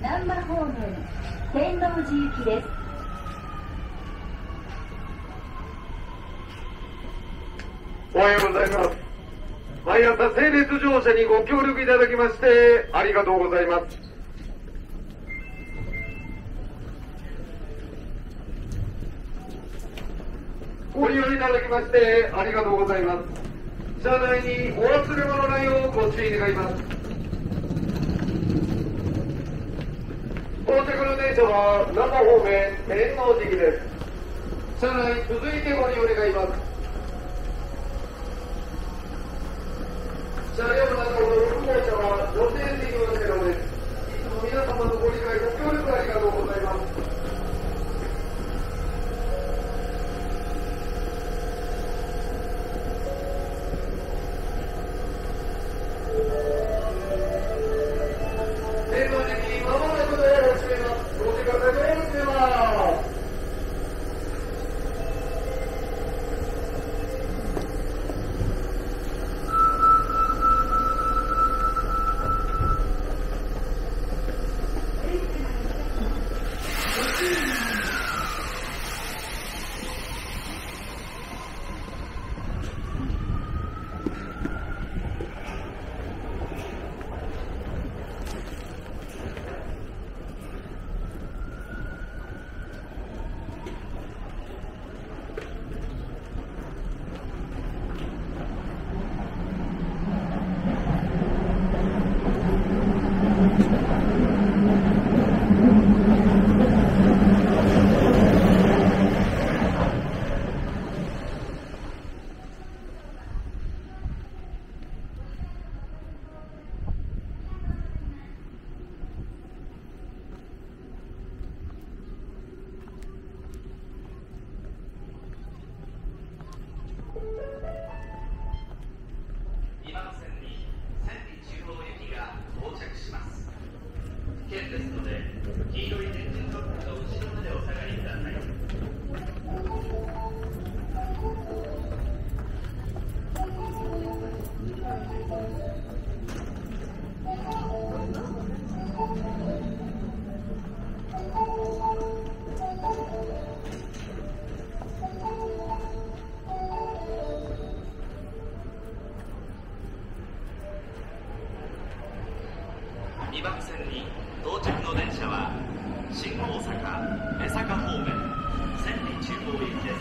難波方面天王寺行きです。おはようございます。毎朝整列乗車にご協力いただきましてありがとうございます。ご利用いただきましてありがとうございます。車内にお忘れ物ないようご注意願います。到着の電車は那覇方面天王寺駅です。車内続いてご利用願います。車両などの運行車は路線事業車両です。いつも皆様のご理解ご協力ありがとうございます。2番線に到着の電車は新大阪江坂方面千里中央駅です。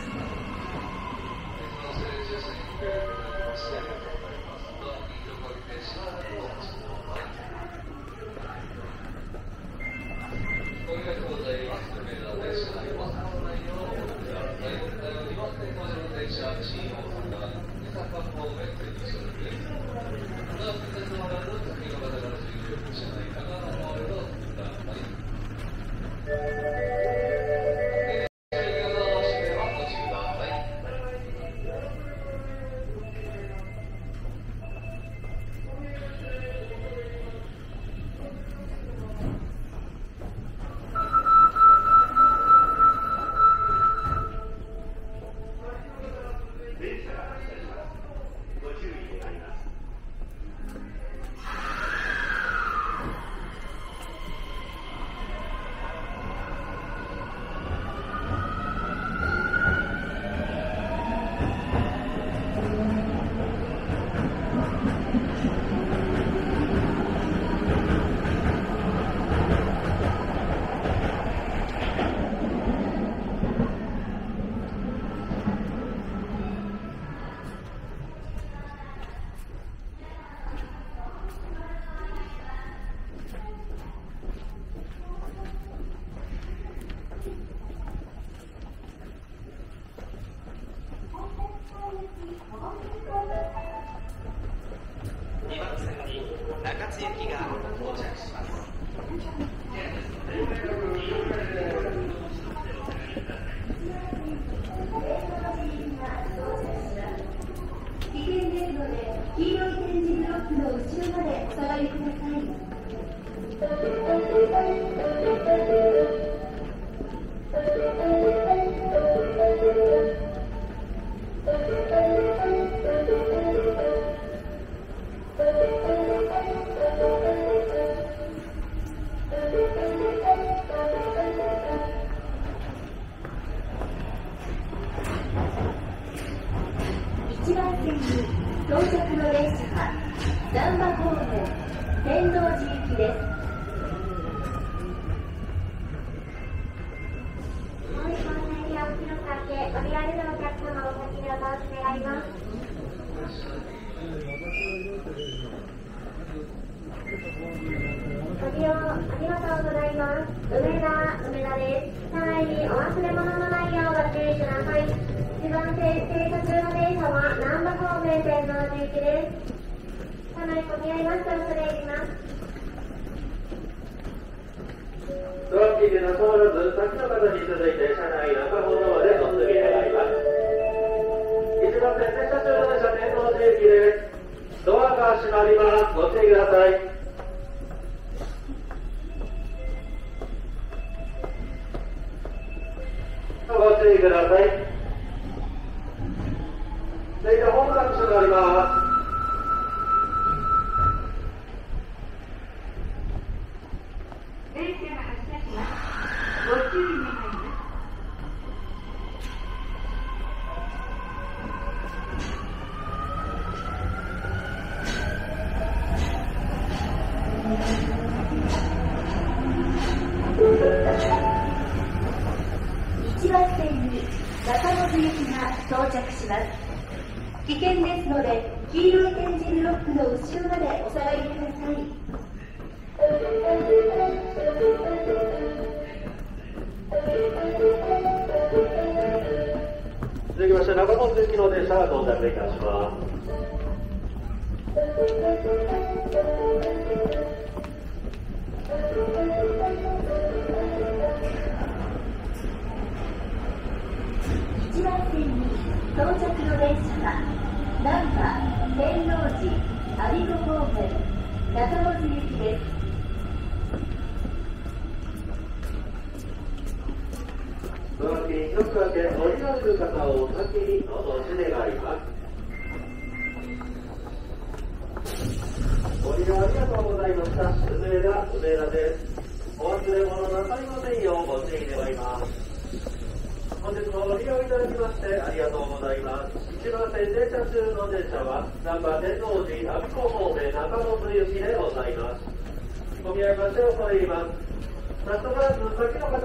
難波方面天王寺行きです。お申し込みやお気のかけ、お見られのお客様お先のお申し願います。ご利用ありがとうございます。梅田です。車内にお忘れ物のないようご注意ください。一番停車中の電車は難波方面天王寺行きです。お願いします。失礼します。ドア付近でなさらず、先の方に続いて車内中ほどまでお進み願います。一番停車中の電車天王寺行きです。ドアが閉まります。ご注意ください。ご注意ください。続いて本格車になります。危険ですので、黄色い点字ブロックの後ろまでお下がりください。続きまして、中本行きの電車が到着いたします。1番線に到着の電車は、難波、天王寺、有子方面、中本行きです。ご覧に一つだけ降りられる方を先にお申し願います。ご利用ありがとうございました。梅田です。お忘れ物なさいませんようご注意願います。本日もご利用いただきましてありがとうございます。一番線停車中の電車は、難波天王寺、有子方面、中本行きでございます。混み合いまして恐れ入ります。なさらず先の方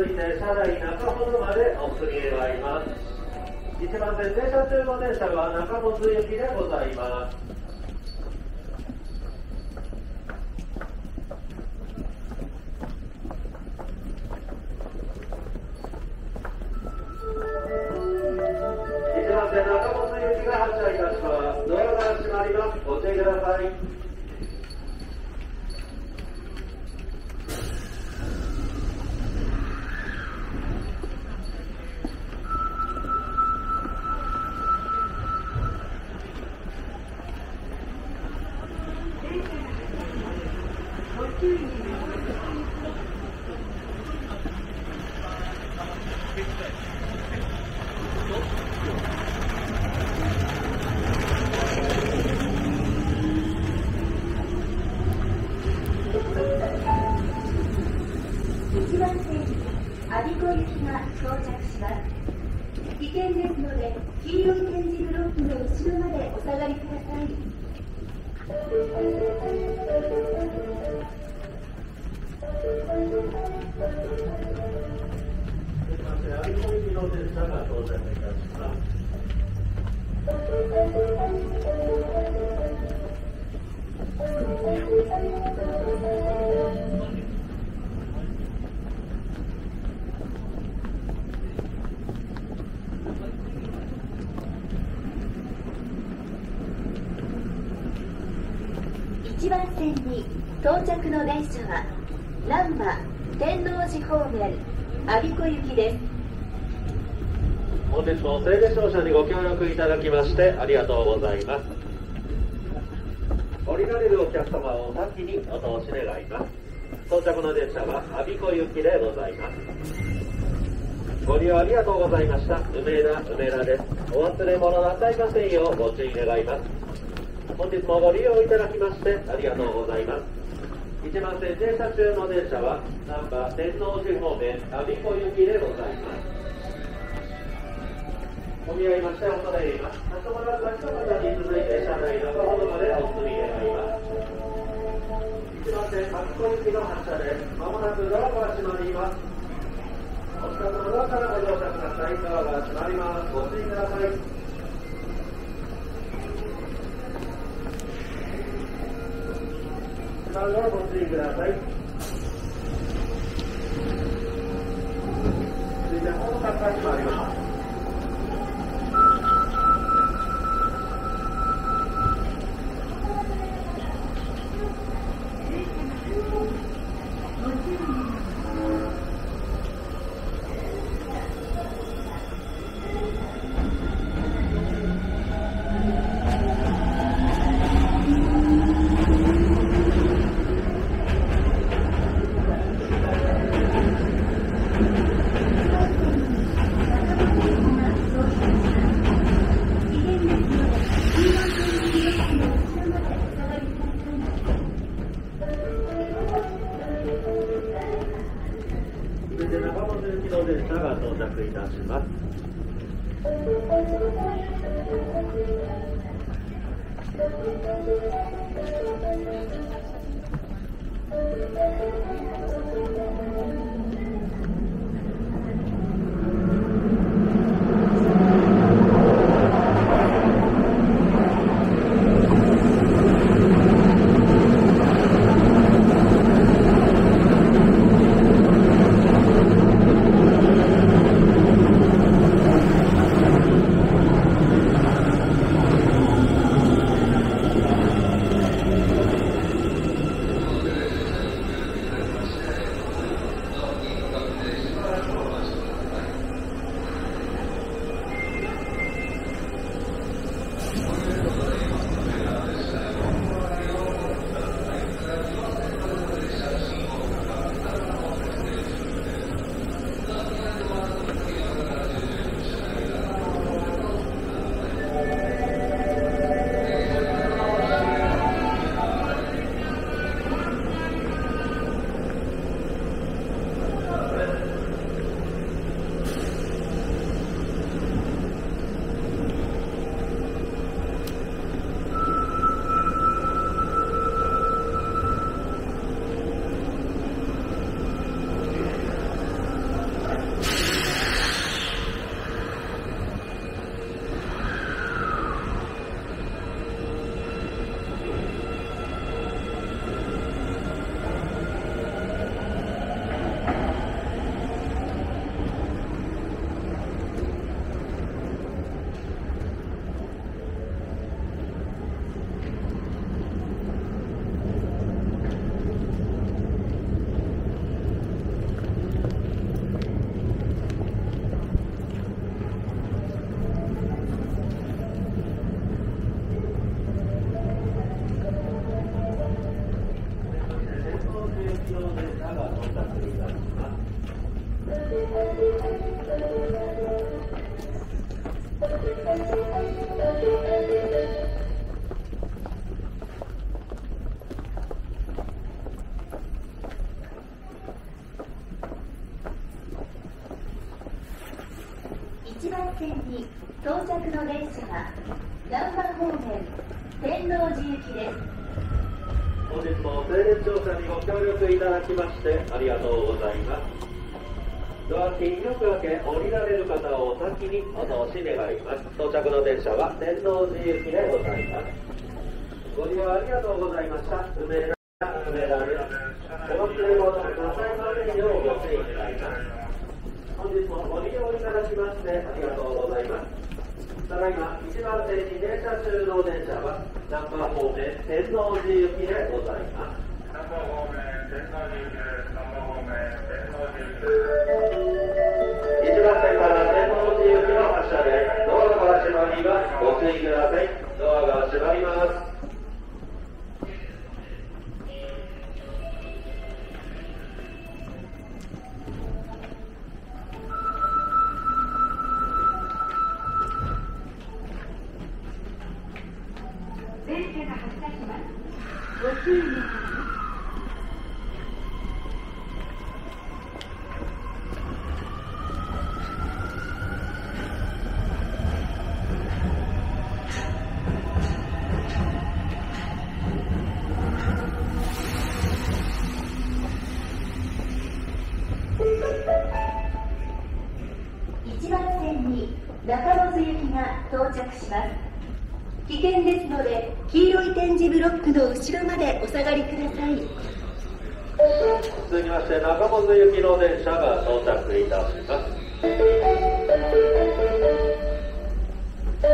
に続いて、車内中ほどまでお進み願います。一番線停車中の電車は、中本行きでございます。1番線に到着の電車は難波天王寺方面有子行きです。本日も整列乗車にご協力いただきましてありがとうございます。降りられるお客様を先にお通し願います。到着の電車は有子行きでございます。ご利用ありがとうございました。梅田です。お忘れ物なさいませんようご注意願います。本日もご利用いただきましてありがとうございます。一番線停車中の電車は難波天王寺方面有子行きでございます。混み合いましてお答えいたします。先ほどから先の方に続いて車内中ほどまでお進み願います。の発車です。まもなくドアが閉まります。お近くのドアからご乗車ください。ドアが閉まります。ご注意ください。ご注意ください。続いて本格化に参ります。駅が到着します。危険ですので、黄色い点字ブロックの後ろまでお下がりください。続きまして、中本行きの電車が到着いたします。1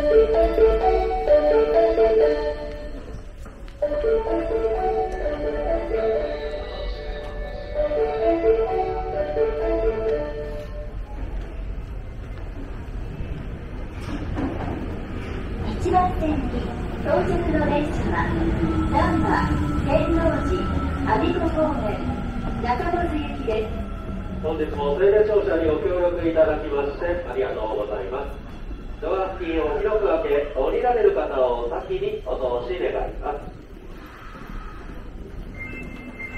番線に到着の電車は難波、天王寺、我孫子方面、中百舌行きです。本日も整列乗車にご協力いただきましてありがとうございます。ドア付近を広く開け、降りられる方を先にお通し願いま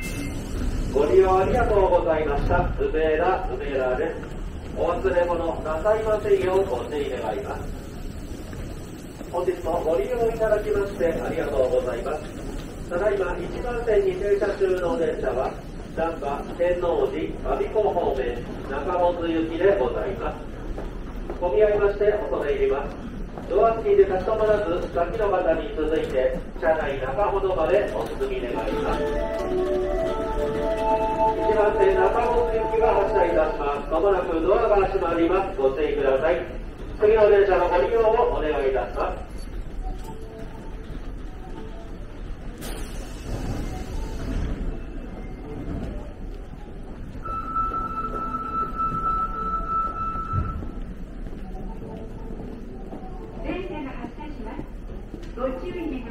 す。ご利用ありがとうございました。梅田です。お忘れ物なさいませんようご注意願います。本日もご利用いただきましてありがとうございます。ただいま1番線に停車中の電車は難波、天王寺、我孫子方面、中百舌行きでございます。混み合いまして恐れ入ります。ドア付近で立ち止まらず、先の方に続いて車内中ほどまでお進み願います。1番線中百舌行きが発車いたします。まもなくドアが閉まります。ご注意ください。次の電車のご利用をお願いいたします。ご注意願います。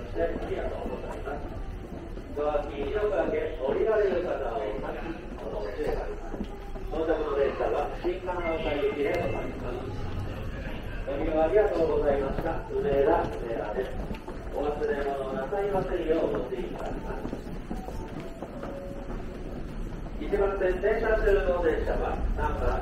ただいま1番線電車はナンバー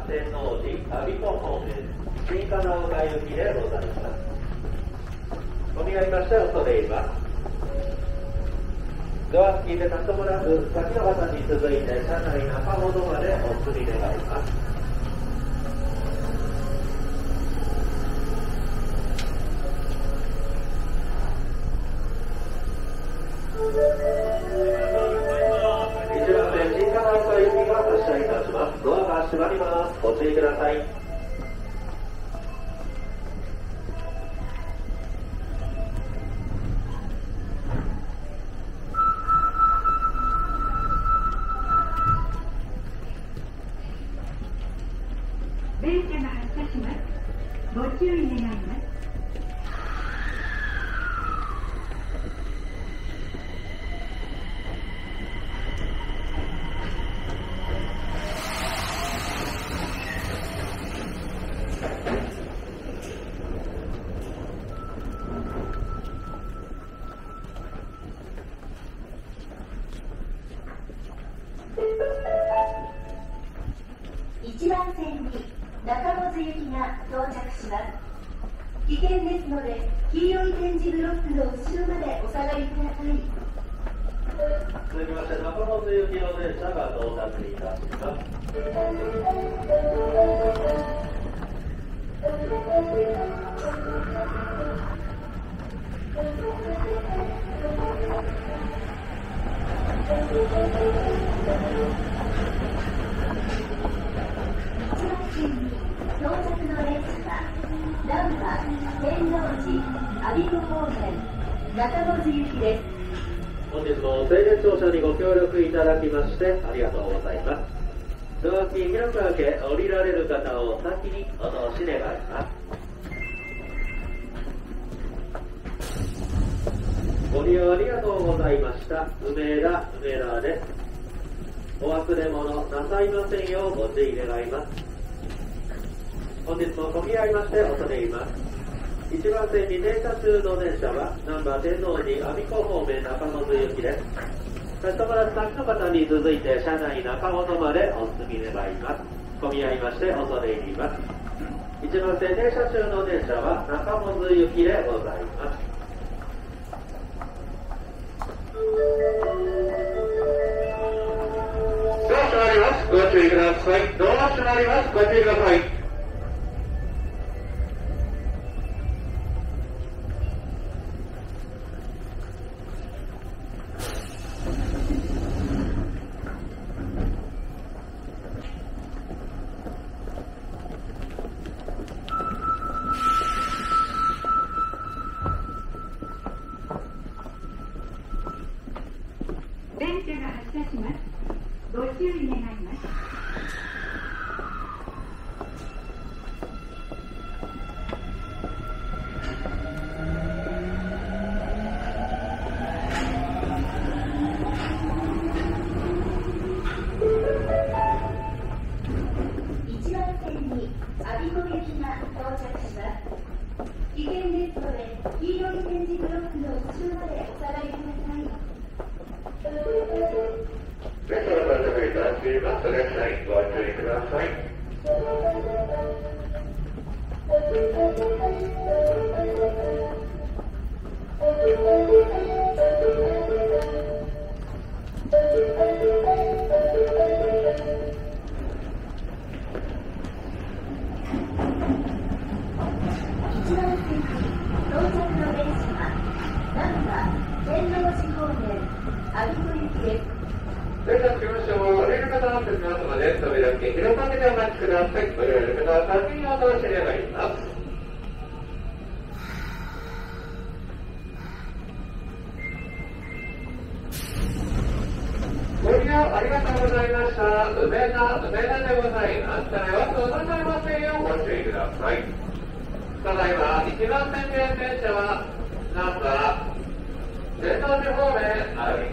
彦行き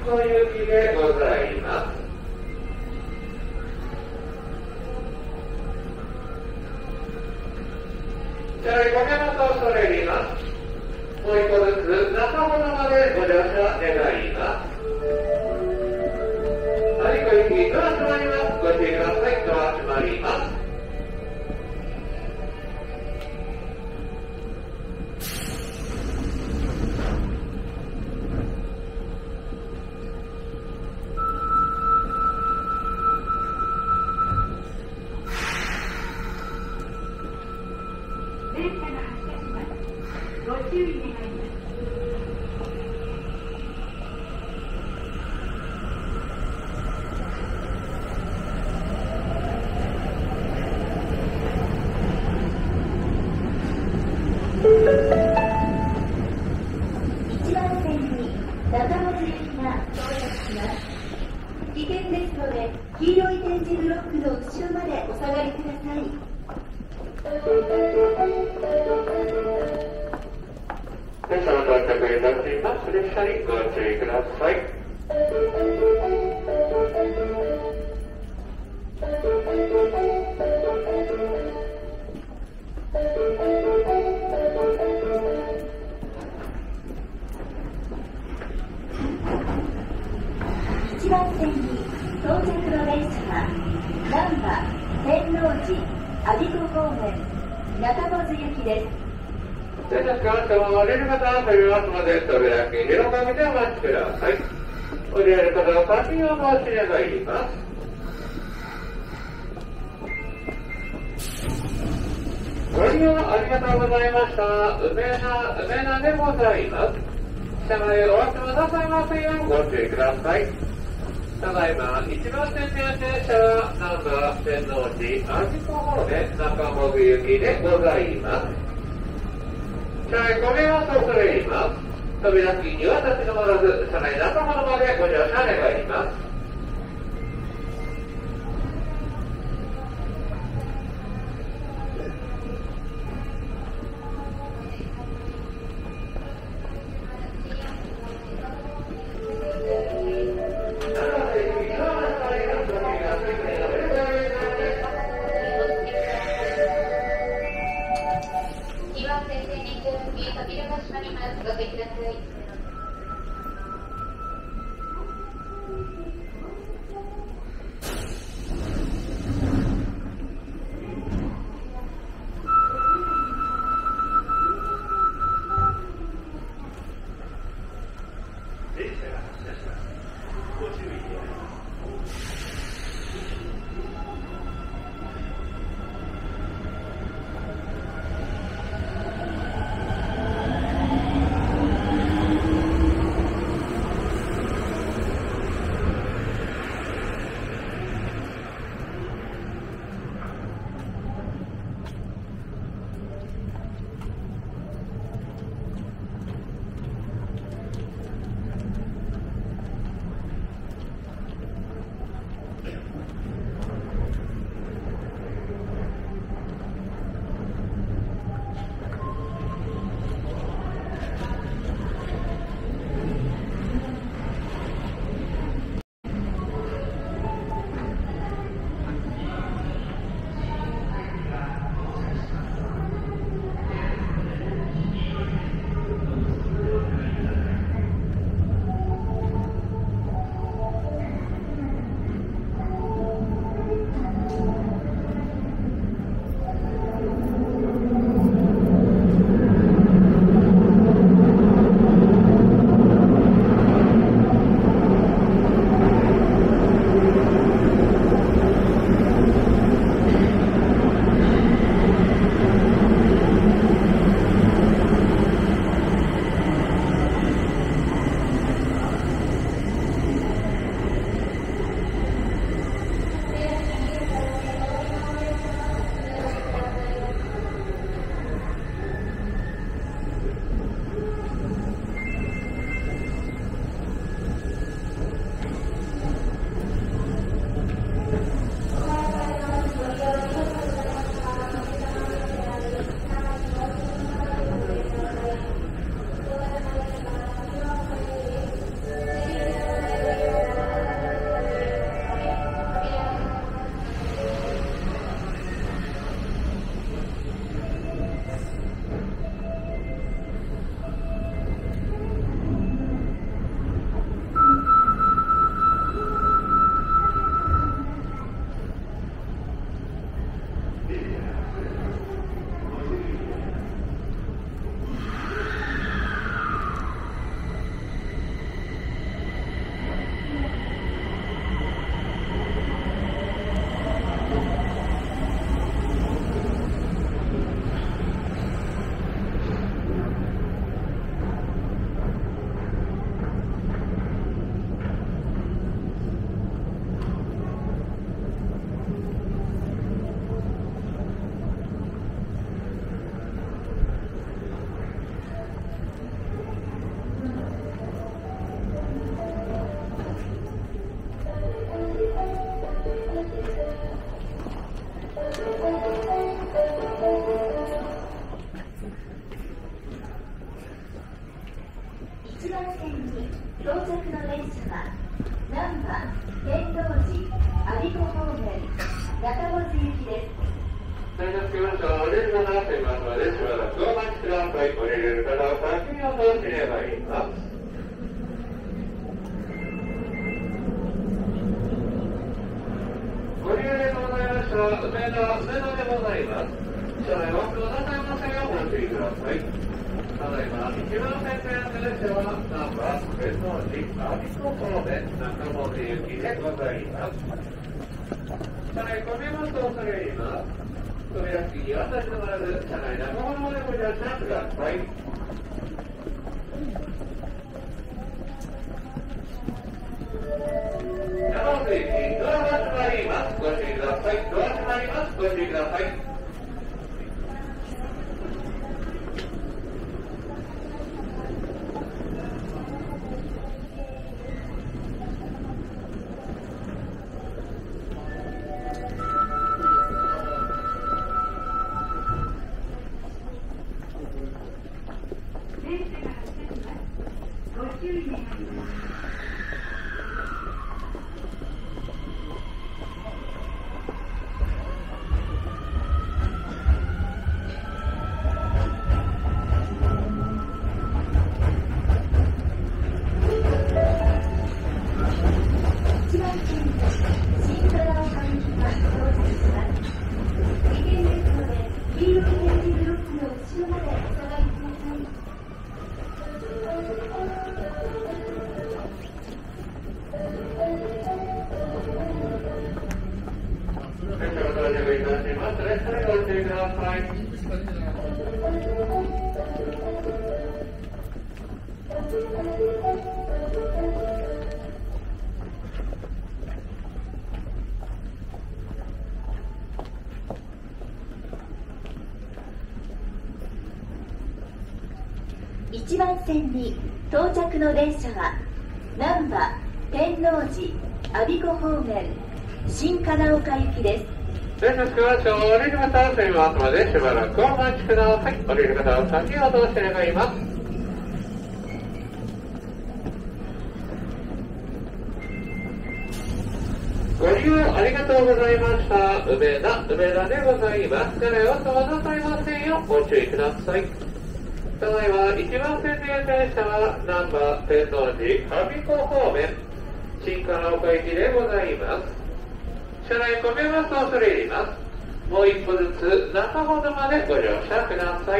でございます。車内5名とそれります。もう一個ずつ中ほどまでご乗車願います。張り込みドア閉まります。ご注意ください。ドア閉まります。列車は、 ご利用でございました。 1番線に到着の電車は難波、天王寺、我孫子方面、新金岡行きです。 電車着きました。降りる方は、すいません。しばらくお待ちください。降りる方は先ほどお知らせがいます。 ご利用ありがとうございました。梅田でございます。車両を飛ばされませんようご注意ください。ただいま1番線で電車は難波、天王寺、我孫子方面、新金岡行きでございます。 車内混みます。恐れ入ります。もう一歩ずつ中ほどまでご乗車ください。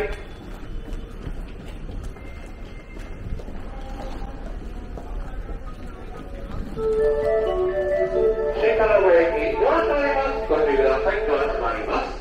新金岡駅ご案内します。ご注意ください。ご案内します。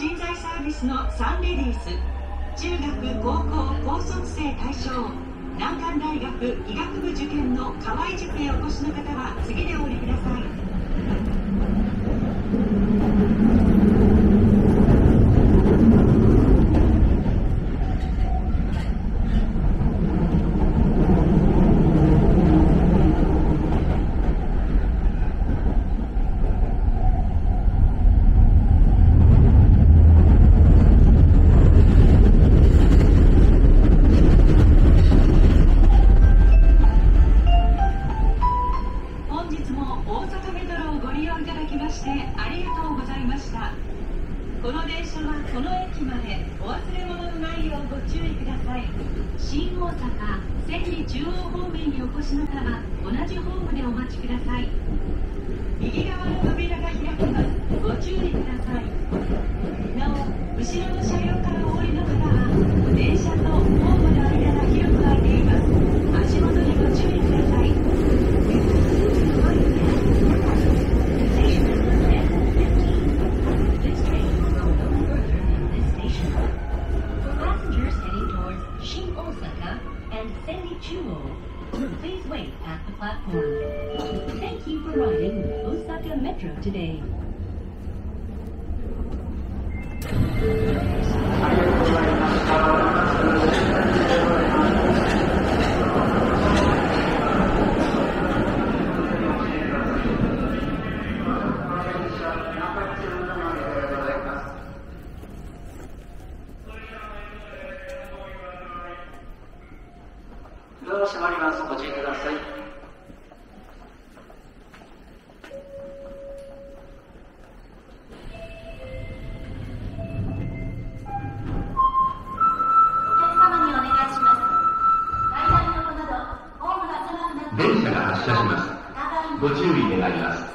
人材サービスのサンレディース、中学高校高卒生対象、難関大学医学部受験の河合塾へお越しの方は次でお降りください。この電車はこの駅までお忘れ物のないようご注意ください。新大阪千里中央方面にお越しの方は同じホームでお待ちください。右側の扉が開きます。ご注意ください。なお、後ろの車両からお降りの方は電車とホームの間が広く空いています。足元にご注意ください。Please wait at the platform. Thank you for riding Osaka Metro today. 閉まります。ご注意ください。電車が発車します。ご注意願います。